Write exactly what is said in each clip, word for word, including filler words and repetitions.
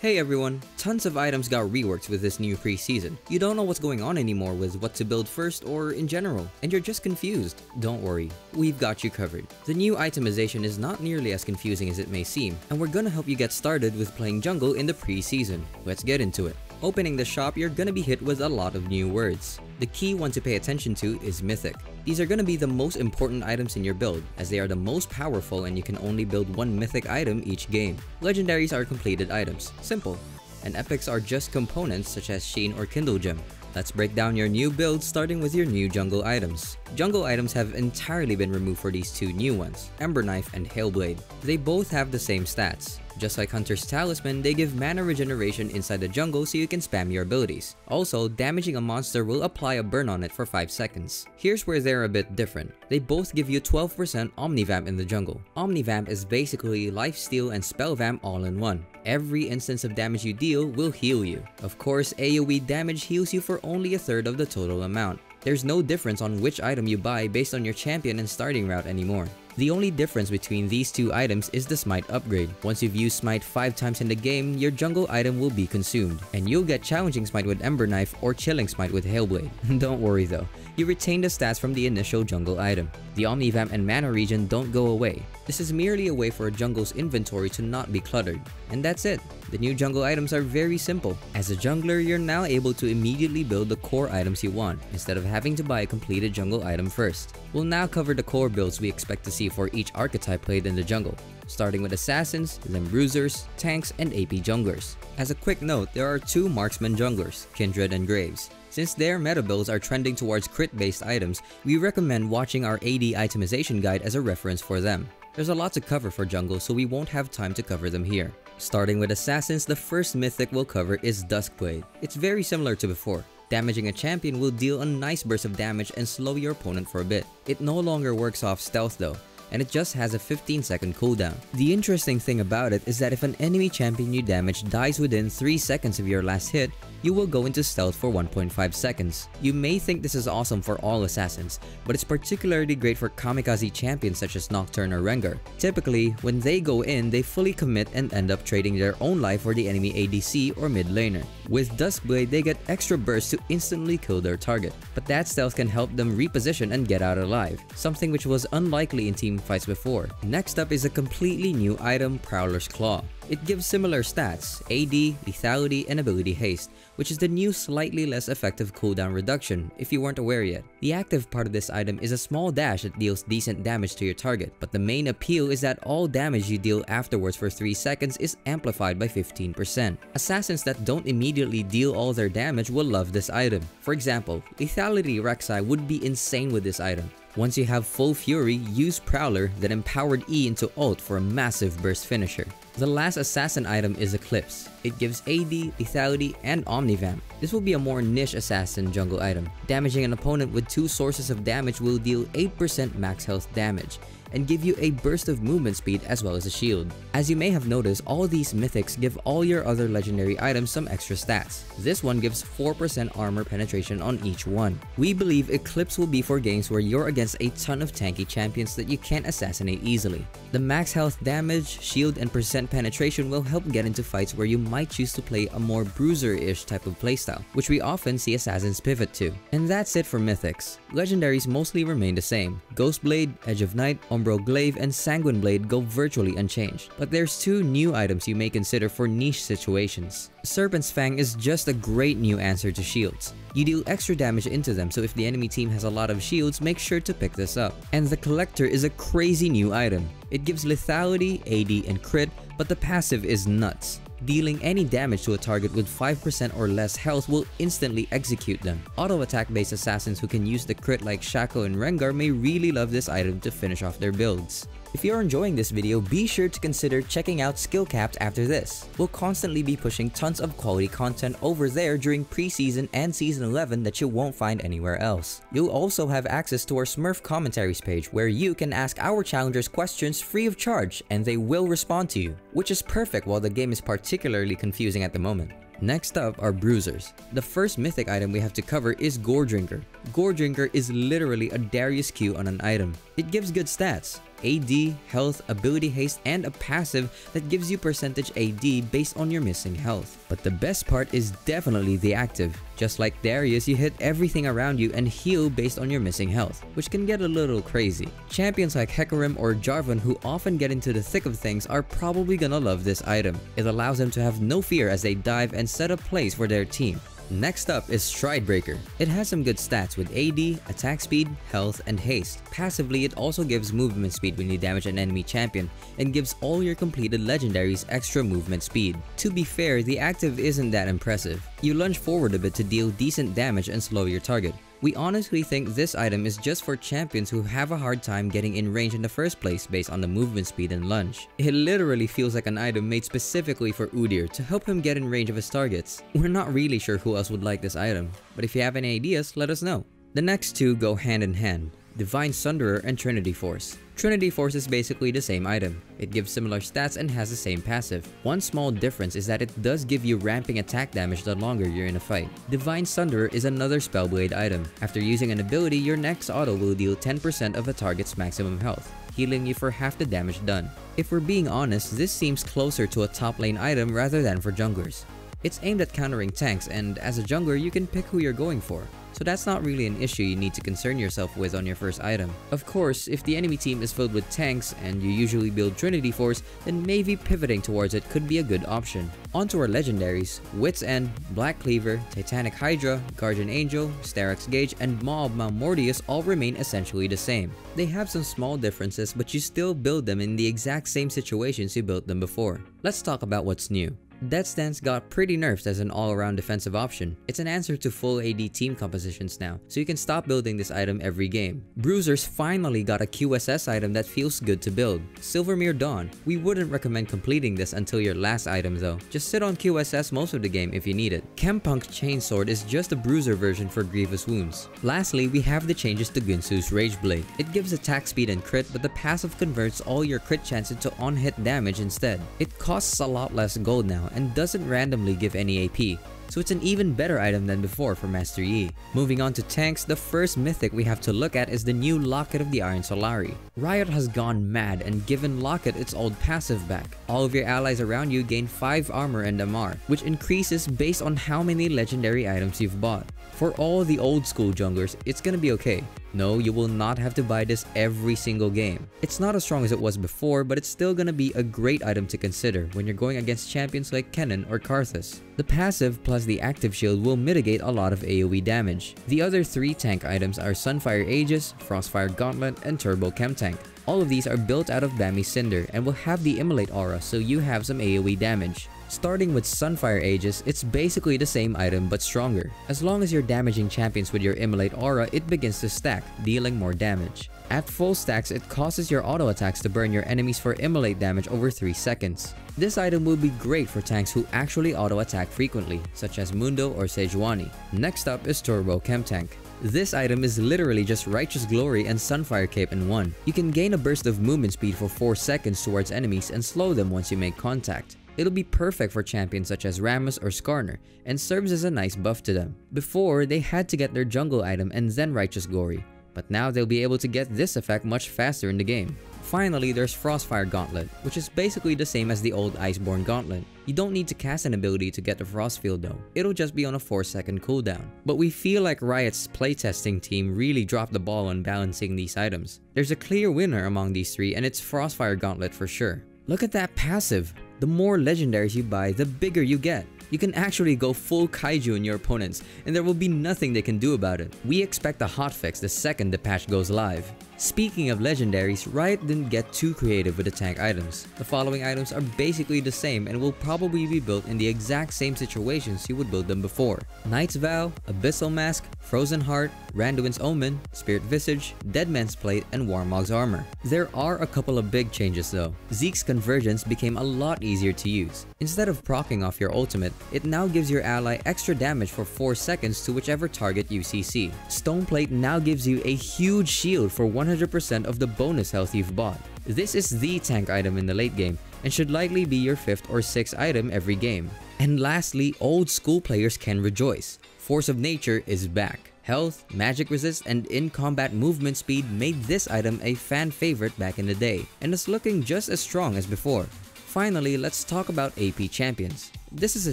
Hey everyone, tons of items got reworked with this new preseason. You don't know what's going on anymore with what to build first or in general, and you're just confused. Don't worry, we've got you covered. The new itemization is not nearly as confusing as it may seem, and we're gonna help you get started with playing jungle in the preseason. Let's get into it. Opening the shop, you're gonna be hit with a lot of new words. The key one to pay attention to is Mythic. These are gonna be the most important items in your build, as they are the most powerful and you can only build one Mythic item each game. Legendaries are completed items, simple, and Epics are just components such as Sheen or Kindle Gem. Let's break down your new build starting with your new jungle items. Jungle items have entirely been removed for these two new ones, Ember Knife and Hailblade. They both have the same stats. Just like Hunter's Talisman, they give mana regeneration inside the jungle so you can spam your abilities. Also, damaging a monster will apply a burn on it for five seconds. Here's where they're a bit different. They both give you twelve percent Omnivamp in the jungle. Omnivamp is basically Lifesteal and Spellvamp all in one. Every instance of damage you deal will heal you. Of course, A O E damage heals you for only a third of the total amount. There's no difference on which item you buy based on your champion and starting route anymore. The only difference between these two items is the Smite upgrade. Once you've used Smite five times in the game, your jungle item will be consumed, and you'll get Challenging Smite with Ember Knife or Chilling Smite with Hailblade. Don't worry though, you retain the stats from the initial jungle item. The Omnivamp and Mana Regen don't go away. This is merely a way for a jungle's inventory to not be cluttered. And that's it. The new jungle items are very simple. As a jungler, you're now able to immediately build the core items you want, instead of having to buy a completed jungle item first. We'll now cover the core builds we expect to see for each archetype played in the jungle, starting with assassins, limb bruisers, tanks, and A P junglers. As a quick note, there are two marksman junglers, Kindred and Graves. Since their meta builds are trending towards crit-based items, we recommend watching our A D itemization guide as a reference for them. There's a lot to cover for jungle, so we won't have time to cover them here. Starting with assassins, the first mythic we'll cover is Duskblade. It's very similar to before. Damaging a champion will deal a nice burst of damage and slow your opponent for a bit. It no longer works off stealth though, and it just has a fifteen second cooldown. The interesting thing about it is that if an enemy champion you damage dies within three seconds of your last hit, you will go into stealth for one point five seconds. You may think this is awesome for all assassins, but it's particularly great for kamikaze champions such as Nocturne or Rengar. Typically, when they go in, they fully commit and end up trading their own life for the enemy A D C or mid laner. With Duskblade, they get extra bursts to instantly kill their target, but that stealth can help them reposition and get out alive, something which was unlikely in team fights before. Next up is a completely new item, Prowler's Claw. It gives similar stats, A D, lethality, and ability haste, which is the new slightly less effective cooldown reduction, if you weren't aware yet. The active part of this item is a small dash that deals decent damage to your target, but the main appeal is that all damage you deal afterwards for three seconds is amplified by fifteen percent. Assassins that don't immediately deal all their damage will love this item. For example, lethality Rek'Sai would be insane with this item. Once you have full fury, use Prowler, then empowered E into ult for a massive burst finisher. The last assassin item is Eclipse. It gives A D, lethality, and Omnivamp. This will be a more niche assassin jungle item. Damaging an opponent with two sources of damage will deal eight percent max health damage, and give you a burst of movement speed as well as a shield. As you may have noticed, all these mythics give all your other legendary items some extra stats. This one gives four percent armor penetration on each one. We believe Eclipse will be for games where you're against a ton of tanky champions that you can't assassinate easily. The max health damage, shield, and percent penetration will help get into fights where you might choose to play a more bruiser-ish type of playstyle, which we often see assassins pivot to. And that's it for mythics. Legendaries mostly remain the same. Ghostblade, Edge of Night, Umbro Glaive, and Sanguine Blade go virtually unchanged, but there's two new items you may consider for niche situations. Serpent's Fang is just a great new answer to shields. You deal extra damage into them, so if the enemy team has a lot of shields, make sure to pick this up. And the Collector is a crazy new item. It gives lethality, A D, and crit, but the passive is nuts. Dealing any damage to a target with five percent or less health will instantly execute them. Auto-attack based assassins who can use the crit like Shaco and Rengar may really love this item to finish off their builds. If you're enjoying this video, be sure to consider checking out Skill Capped after this. We'll constantly be pushing tons of quality content over there during preseason and season eleven that you won't find anywhere else. You'll also have access to our Smurf commentaries page where you can ask our challengers questions free of charge and they will respond to you, which is perfect while the game is particularly confusing at the moment. Next up are bruisers. The first mythic item we have to cover is Gore Drinker. Gore Drinker is literally a Darius Q on an item. It gives good stats. A D, health, ability haste, and a passive that gives you percentage A D based on your missing health. But the best part is definitely the active. Just like Darius, you hit everything around you and heal based on your missing health, which can get a little crazy. Champions like Hecarim or Jarvan, who often get into the thick of things, are probably gonna love this item. It allows them to have no fear as they dive and set a place for their team. Next up is Stridebreaker. It has some good stats with A D, attack speed, health, and haste. Passively, it also gives movement speed when you damage an enemy champion and gives all your completed legendaries extra movement speed. To be fair, the active isn't that impressive. You lunge forward a bit to deal decent damage and slow your target. We honestly think this item is just for champions who have a hard time getting in range in the first place based on the movement speed and lunge. It literally feels like an item made specifically for Udyr to help him get in range of his targets. We're not really sure who else would like this item, but if you have any ideas, let us know. The next two go hand in hand, Divine Sunderer and Trinity Force. Trinity Force is basically the same item. It gives similar stats and has the same passive. One small difference is that it does give you ramping attack damage the longer you're in a fight. Divine Sunderer is another Spellblade item. After using an ability, your next auto will deal ten percent of a target's maximum health, healing you for half the damage done. If we're being honest, this seems closer to a top lane item rather than for junglers. It's aimed at countering tanks, and as a jungler, you can pick who you're going for. So that's not really an issue you need to concern yourself with on your first item. Of course, if the enemy team is filled with tanks and you usually build Trinity Force, then maybe pivoting towards it could be a good option. Onto our legendaries, Wit's End, Black Cleaver, Titanic Hydra, Guardian Angel, Starax Gauge, and Maw of Mount Mordius all remain essentially the same. They have some small differences, but you still build them in the exact same situations you built them before. Let's talk about what's new. Death's Dance got pretty nerfed as an all-around defensive option. It's an answer to full A D team compositions now, so you can stop building this item every game. Bruisers finally got a Q S S item that feels good to build, Silvermere Dawn. We wouldn't recommend completing this until your last item though. Just sit on Q S S most of the game if you need it. Kempunk's Chainsword is just a bruiser version for Grievous Wounds. Lastly, we have the changes to Ginsu's Rageblade. It gives attack speed and crit, but the passive converts all your crit chance into on-hit damage instead. It costs a lot less gold now, and doesn't randomly give any A P, so it's an even better item than before for Master Yi. Moving on to tanks, the first mythic we have to look at is the new Locket of the Iron Solari. Riot has gone mad and given Locket its old passive back. All of your allies around you gain five armor and A M R, which increases based on how many legendary items you've bought. For all the old school junglers, it's gonna be okay. No, you will not have to buy this every single game. It's not as strong as it was before, but it's still gonna be a great item to consider when you're going against champions like Kennen or Karthus. The passive plus the active shield will mitigate a lot of A O E damage. The other three tank items are Sunfire Aegis, Frostfire Gauntlet, and Turbo Chemtank. All of these are built out of Bami's Cinder and will have the Immolate Aura, so you have some A O E damage. Starting with Sunfire Aegis, it's basically the same item but stronger. As long as you're damaging champions with your Immolate Aura, it begins to stack, dealing more damage. At full stacks, it causes your auto attacks to burn your enemies for immolate damage over three seconds. This item will be great for tanks who actually auto attack frequently, such as Mundo or Sejuani. Next up is Turbo Chemtank. This item is literally just Righteous Glory and Sunfire Cape in one. You can gain a burst of movement speed for four seconds towards enemies and slow them once you make contact. It'll be perfect for champions such as Rammus or Skarner, and serves as a nice buff to them. Before, they had to get their jungle item and then Righteous Glory, but now they'll be able to get this effect much faster in the game. Finally, there's Frostfire Gauntlet, which is basically the same as the old Iceborne Gauntlet. You don't need to cast an ability to get the Frostfield though, it'll just be on a four second cooldown. But we feel like Riot's playtesting team really dropped the ball on balancing these items. There's a clear winner among these three, and it's Frostfire Gauntlet for sure. Look at that passive! The more legendaries you buy, the bigger you get. You can actually go full kaiju in your opponents, and there will be nothing they can do about it. We expect a hotfix the second the patch goes live. Speaking of legendaries, Riot didn't get too creative with the tank items. The following items are basically the same and will probably be built in the exact same situations you would build them before. Knight's Vow, Abyssal Mask, Frozen Heart, Randuin's Omen, Spirit Visage, Deadman's Plate, and Warmog's Armor. There are a couple of big changes though. Zeke's Convergence became a lot easier to use. Instead of proccing off your ultimate, it now gives your ally extra damage for four seconds to whichever target you C C. Stoneplate now gives you a huge shield for one hundred percent of the bonus health you've bought. This is the tank item in the late game, and should likely be your fifth or sixth item every game. And lastly, old school players can rejoice. Force of Nature is back. Health, magic resist, and in-combat movement speed made this item a fan favorite back in the day, and is looking just as strong as before. Finally, let's talk about A P champions. This is a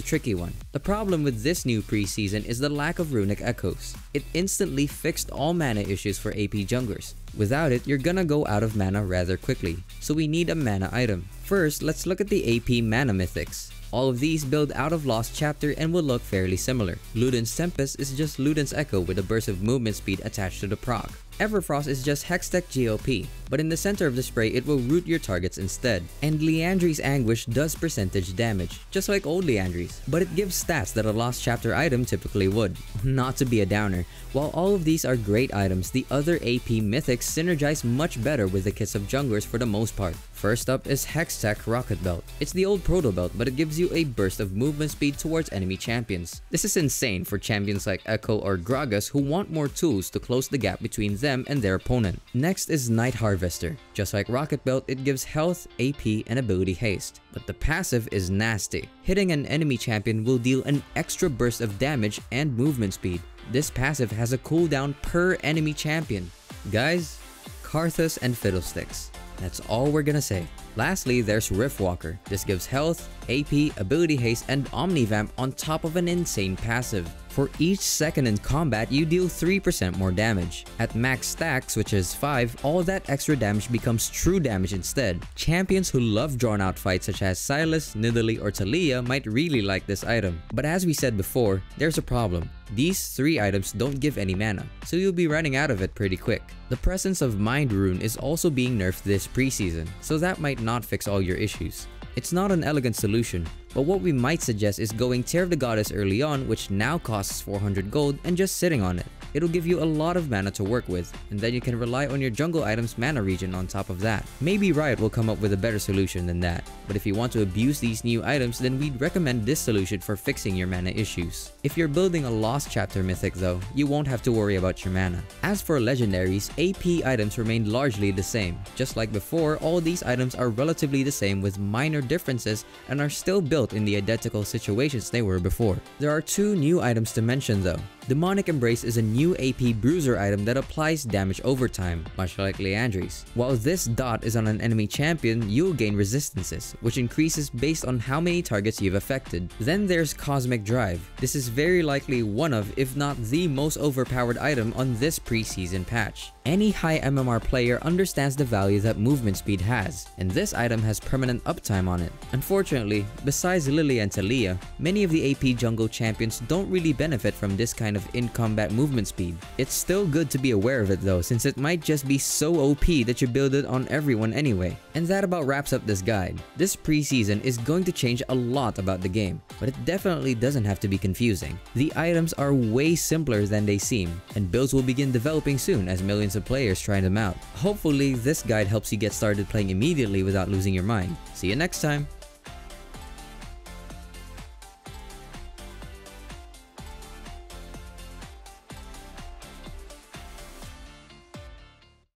tricky one. The problem with this new preseason is the lack of Runic Echoes. It instantly fixed all mana issues for A P junglers. Without it, you're gonna go out of mana rather quickly, so we need a mana item. First, let's look at the A P mana mythics. All of these build out of Lost Chapter and will look fairly similar. Luden's Tempest is just Luden's Echo with a burst of movement speed attached to the proc. Everfrost is just Hextech G O P, but in the center of the spray it will root your targets instead. And Leandri's Anguish does percentage damage, just like old Leandri's, but it gives stats that a Lost Chapter item typically would. Not to be a downer, while all of these are great items, the other A P mythics synergize much better with the kits of junglers for the most part. First up is Hextech Rocket Belt. It's the old Proto Belt, but it gives you a burst of movement speed towards enemy champions. This is insane for champions like Echo or Gragas who want more tools to close the gap between them them and their opponent. Next is Night Harvester. Just like Rocket Belt, it gives health, A P, and ability haste. But the passive is nasty. Hitting an enemy champion will deal an extra burst of damage and movement speed. This passive has a cooldown per enemy champion. Guys, Karthus and Fiddlesticks. That's all we're gonna say. Lastly, there's Riftwalker. This gives health, A P, ability haste, and Omnivamp on top of an insane passive. For each second in combat, you deal three percent more damage. At max stacks, which is five, all that extra damage becomes true damage instead. Champions who love drawn-out fights such as Sylas, Nidalee, or Talia might really like this item. But as we said before, there's a problem. These three items don't give any mana, so you'll be running out of it pretty quick. The presence of Mind Rune is also being nerfed this preseason, so that might not fix all your issues. It's not an elegant solution, but what we might suggest is going Tear of the Goddess early on, which now costs four hundred gold, and just sitting on it. It'll give you a lot of mana to work with, and then you can rely on your jungle item's mana regen on top of that. Maybe Riot will come up with a better solution than that, but if you want to abuse these new items, then we'd recommend this solution for fixing your mana issues. If you're building a Lost Chapter mythic though, you won't have to worry about your mana. As for legendaries, A P items remain largely the same. Just like before, all these items are relatively the same with minor differences and are still built in the identical situations they were before. There are two new items to mention though. Demonic Embrace is a new A P bruiser item that applies damage over time, much like Leandri's. While this dot is on an enemy champion, you'll gain resistances, which increases based on how many targets you've affected. Then there's Cosmic Drive. This is very likely one of, if not the most overpowered item on this preseason patch. Any high M M R player understands the value that movement speed has, and this item has permanent uptime on it. Unfortunately, besides Lily and Talia, many of the A P jungle champions don't really benefit from this kind of in-combat movement speed. It's still good to be aware of it though, since it might just be so O P that you build it on everyone anyway. And that about wraps up this guide. This preseason is going to change a lot about the game, but it definitely doesn't have to be confusing. The items are way simpler than they seem, and builds will begin developing soon as millions of players trying them out. Hopefully, this guide helps you get started playing immediately without losing your mind. See you next time!